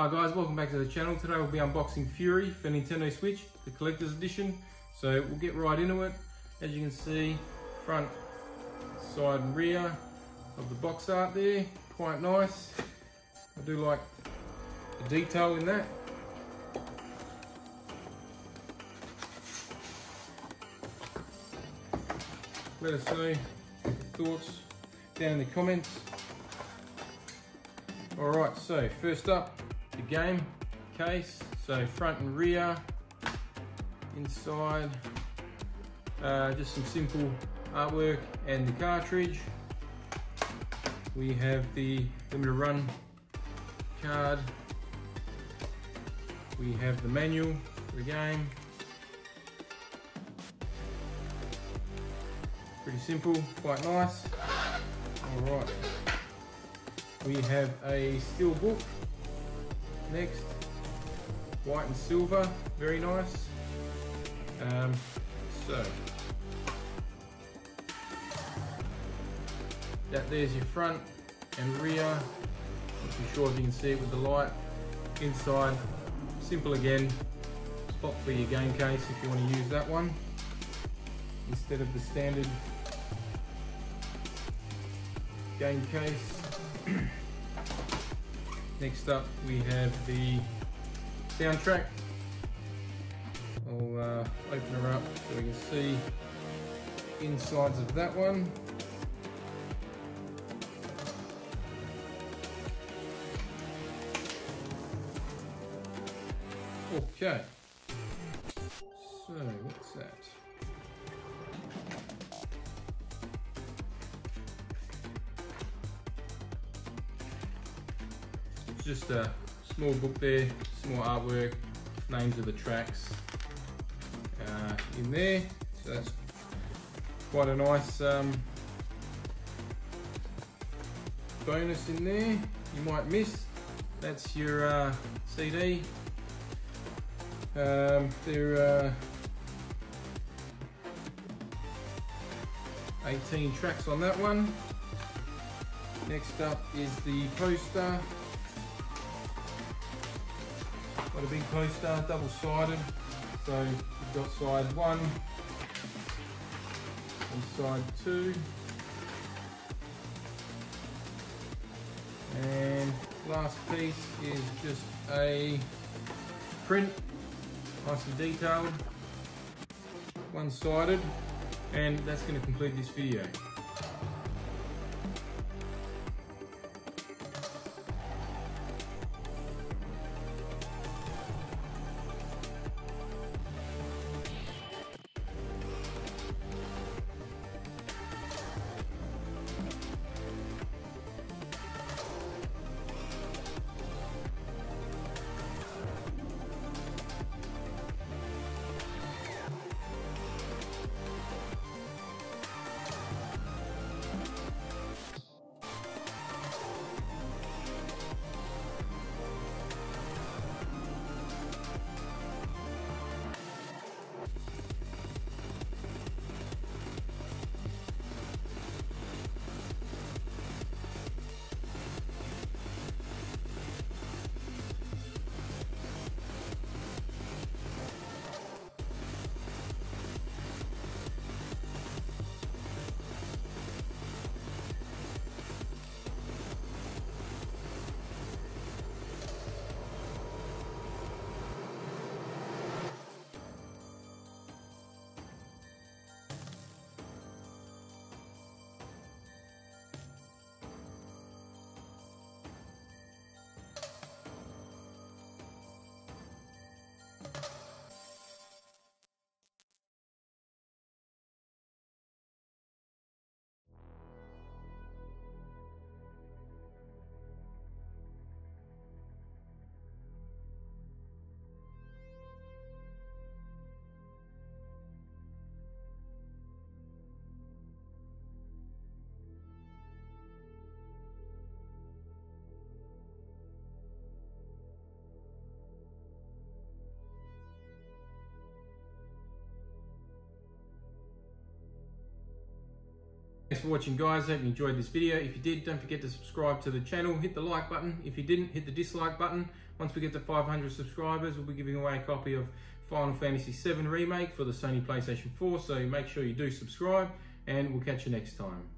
Hi guys, welcome back to the channel. Today we'll be unboxing Furi for Nintendo Switch, the collector's edition. So we'll get right into it. As you can see, front, side and rear of the box art there, quite nice. I do like the detail in that. Let us know your thoughts down in the comments. Alright, so first up, the game case. So front and rear, inside, just some simple artwork and the cartridge. We have the limited run card. We have the manual for the game. Pretty simple, quite nice. Alright, we have a steel book. Next, white and silver, very nice. So that there's your front and rear. Not too sure if you can see it with the light. Inside, simple again. Spot for your game case if you want to use that one instead of the standard game case. Next up, we have the soundtrack. I'll open her up so we can see insides of that one. Okay, so what's that? Just a small book there, small artwork, names of the tracks in there. So that's quite a nice bonus in there you might miss. That's your CD. There are 18 tracks on that one. Next up is the poster. Got a big poster, double-sided, so you've got side one and side two. And last piece is just a print, nice and detailed, one-sided, and that's going to complete this video. Thanks for watching, guys. Hope you enjoyed this video. If you did, don't forget to subscribe to the channel. Hit the like button. If you didn't, hit the dislike button. Once we get to 500 subscribers, we'll be giving away a copy of Final Fantasy VII Remake for the Sony PlayStation 4, so make sure you do subscribe, and we'll catch you next time.